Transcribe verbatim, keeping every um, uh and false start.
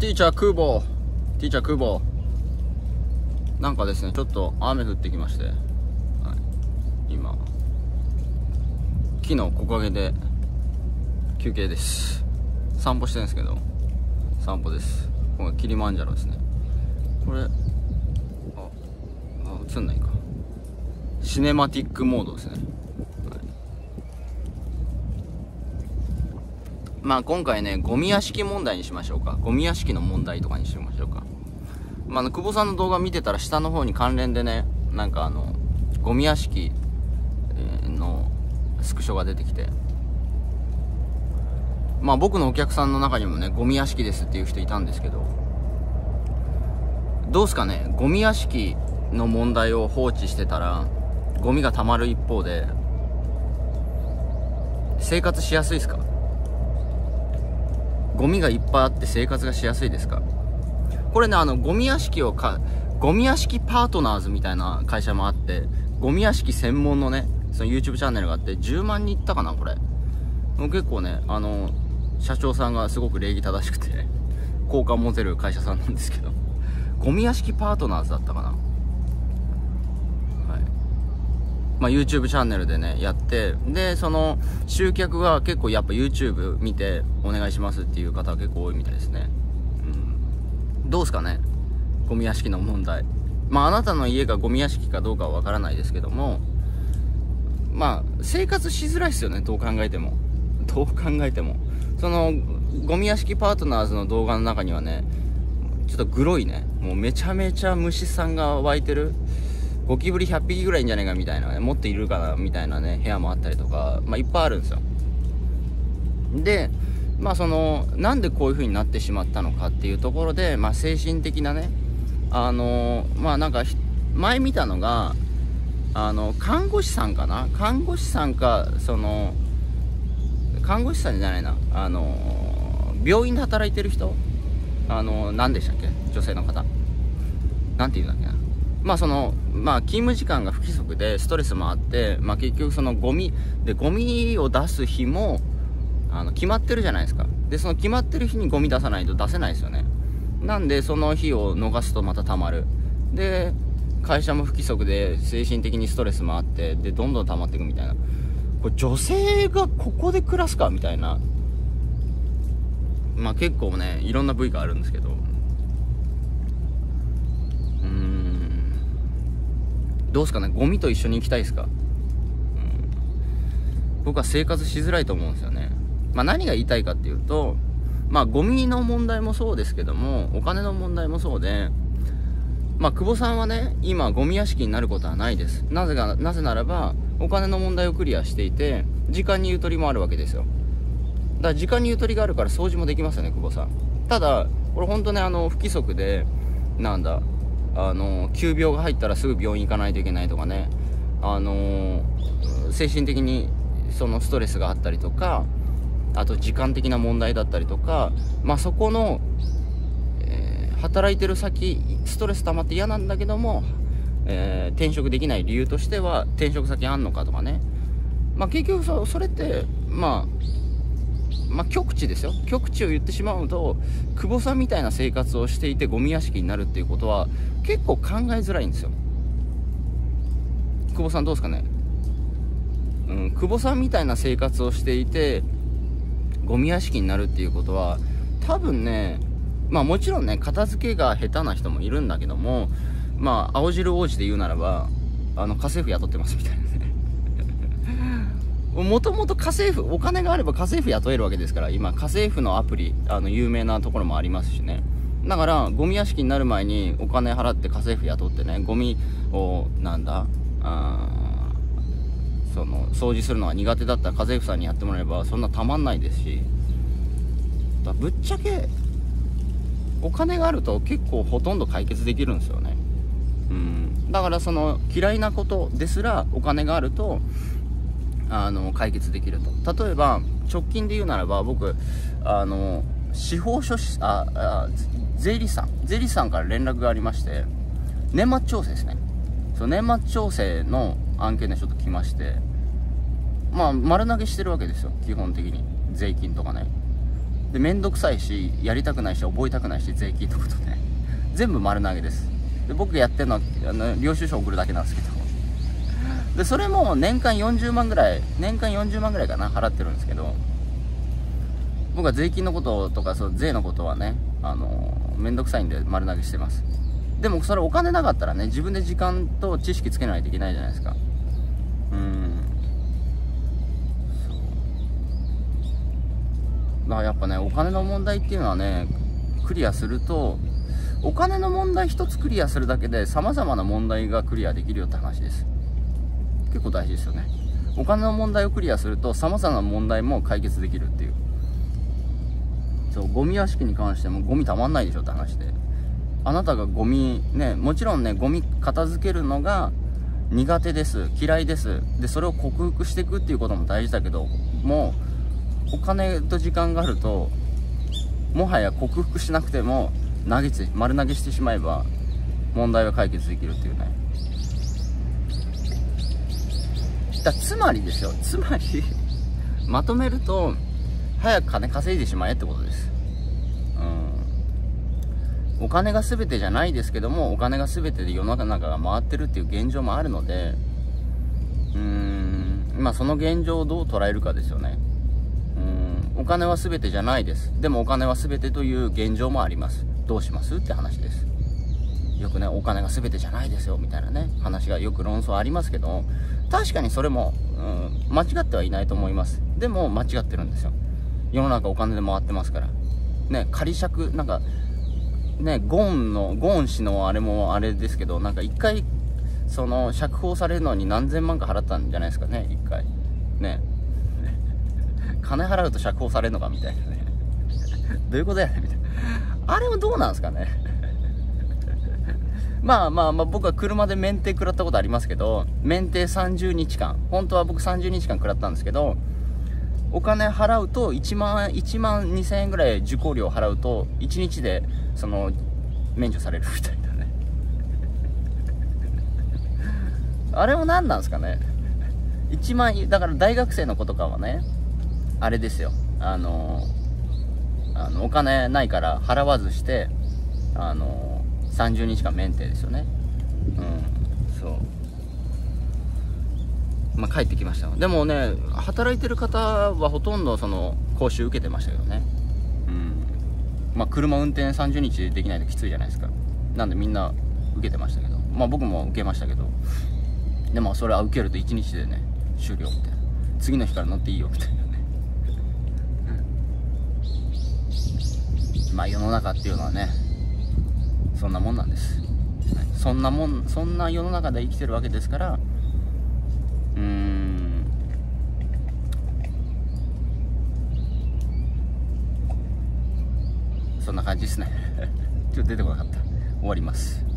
ティーチャー空母、ティーチャー空母。なんかですね、ちょっと雨降ってきまして、はい、今、木の木陰で休憩です。散歩してるんですけど、散歩です。これキリマンジャロですね。これ、あ、あ、映んないか。シネマティックモードですね。はい、まあ今回ね、ゴミ屋敷問題にしましょうか。ゴミ屋敷の問題とかにしましょうか。まあ、久保さんの動画見てたら下の方に関連でね、なんかあの、ゴミ屋敷のスクショが出てきて、まあ僕のお客さんの中にもね、ゴミ屋敷ですっていう人いたんですけど、どうすかね、ゴミ屋敷の問題を放置してたら、ゴミがたまる一方で、生活しやすいですか？ゴミがいっぱいあって生活がしやすいですか？これね、あの、ゴミ屋敷をか、ゴミ屋敷パートナーズみたいな会社もあって、ゴミ屋敷専門のね、その YouTube チャンネルがあって、じゅうまんにんいったかな、これ。もう結構ね、あの、社長さんがすごく礼儀正しくて、ね、好感持てる会社さんなんですけど、ゴミ屋敷パートナーズだったかな。はい。まあ YouTube チャンネルでね、やって、で、その、集客が結構やっぱ YouTube 見てお願いしますっていう方が結構多いみたいですね。うん。どうですかね、ゴミ屋敷の問題。まああなたの家がゴミ屋敷かどうかはわからないですけども、まあ生活しづらいですよね、どう考えても。どう考えてもそのゴミ屋敷パートナーズの動画の中にはね、ちょっとグロいね、もうめちゃめちゃ虫さんが湧いてる、ゴキブリひゃっぴきぐらいいんじゃないかみたいなね、もっといるかなみたいなね部屋もあったりとか、まあいっぱいあるんですよ。でまあそのなんでこういう風になってしまったのかっていうところで、まあ精神的なね、あのまあなんか前見たのがあの看護師さんかな、看護師さんかその看護師さんじゃないな、あのー、病院で働いてる人、あのー、何でしたっけ、女性の方なんていうんだっけな、まあそのまあ勤務時間が不規則でストレスもあって、まあ、結局そのゴミでゴミを出す日もあの決まってるじゃないですか。でその決まってる日にゴミ出さないと出せないですよね。なんでその日を逃すとまた溜まる。で会社も不規則で精神的にストレスもあって、でどんどん溜まっていくみたいな。女性がここで暮らすかみたいな、まあ結構ねいろんな部位があるんですけど、うーんどうですかね、ゴミと一緒に行きたいですか、うん、僕は生活しづらいと思うんですよね。まあ何が言いたいかっていうと、まあゴミの問題もそうですけども、お金の問題もそうで、まあ久保さんはね今ゴミ屋敷になることはないです。なぜか、なぜならばお金の問題をクリアしていて、時間にゆとりもあるわけですよ。だから時間にゆとりがあるから掃除もできますよね、久保さん。ただこれほんとね、あの不規則でなんだあの急病が入ったらすぐ病院行かないといけないとかね、あの精神的にそのストレスがあったりとか、あと時間的な問題だったりとか、まあそこの、えー、働いてる先ストレス溜まって嫌なんだけども、えー、転職できない理由としては転職先あんのかとかね、まあ、結局 そ, それって、まあ、まあ極地ですよ。極地を言ってしまうと久保さんみたいな生活をしていてゴミ屋敷になるっていうことは結構考えづらいんですよ。久保さんどうですかね、うん、久保さんみたいな生活をしていてゴミ屋敷になるっていうことは多分ね、まあもちろんね片付けが下手な人もいるんだけども、まあ青汁王子で言うならばあの家政婦雇ってますみたいなねもともと家政婦お金があれば家政婦雇えるわけですから、今家政婦のアプリあの有名なところもありますしね。だからゴミ屋敷になる前にお金払って家政婦雇ってね、ゴミをなんだあその掃除するのが苦手だったら家政婦さんにやってもらえばそんなたまんないですし、だぶっちゃけお金があると結構ほとんど解決できるんですよね。うん、だからその嫌いなことですらお金があるとあの解決できると。例えば直近で言うならば僕あの司法書士ああ税理士さん税理士さんから連絡がありまして、年末調整ですね。そう年末調整の案件でちょっと来まして、まあ丸投げしてるわけですよ基本的に税金とかね。で面倒くさいしやりたくないし覚えたくないし税金ってことね全部丸投げです。で僕がやってるのはあの領収書送るだけなんですけど、でそれも年間よんじゅうまんぐらい年間よんじゅうまんぐらいかな払ってるんですけど、僕は税金のこととかそう税のことはねあの面倒くさいんで丸投げしてます。でもそれお金なかったらね自分で時間と知識つけないといけないじゃないですか。うーんそうだからやっぱねお金の問題っていうのはねクリアするとお金の問題一つクリアするだけでさまざまな問題がクリアできるよって話です。結構大事ですよね。お金の問題をクリアするとさまざまな問題も解決できるっていう。そうゴミ屋敷に関してもゴミたまんないでしょって話で、あなたがゴミねもちろんねゴミ片付けるのが苦手です嫌いですでそれを克服していくっていうことも大事だけどもうお金と時間があるともはや克服しなくても投げつ丸投げしてしまえば問題は解決できるっていうね。だつまりですよ、つまりまとめると早く金稼いでしまえってことです、うん、お金が全てじゃないですけどもお金が全てで世の中が回ってるっていう現状もあるのでうーんまあその現状をどう捉えるかですよね。うんお金は全てじゃないです。でもお金は全てという現状もあります。どうしますって話です。よくねお金が全てじゃないですよみたいなね話がよく論争ありますけど確かにそれも、うん、間違ってはいないと思います。でも間違ってるんですよ。世の中お金で回ってますからね。仮釈なんかねゴーンのゴーン氏のあれもあれですけどなんか一回その釈放されるのに何千万か払ったんじゃないですかね。一回ね金払うと釈放されるのかみたいなねどういうことやねみたいなあれもどうなんですかねまあまあまあ僕は車で免停食らったことありますけど免停さんじゅうにちかん本当は僕さんじゅうにちかん食らったんですけどお金払うといちまんにせんえんぐらい受講料払うといちにちでその免除されるみたいなねあれも何なんですかね。いちまんだから大学生の子とかはねあれですよあのあのお金ないから払わずしてあのさんじゅうにちかん免停ですよね。うんそうまあ帰ってきましたでもね働いてる方はほとんどその講習受けてましたけどね。うんまあ車運転さんじゅうにちできないときついじゃないですか。なんでみんな受けてましたけどまあ僕も受けましたけどでもそれは受けるといちにちでね終了みたいな次の日から乗っていいよみたいなねまあ世の中っていうのはねそんなもんなんです、はい、そんなもんそんな世の中で生きてるわけですからうーんそんな感じですねちょっと出てこなかった。終わります。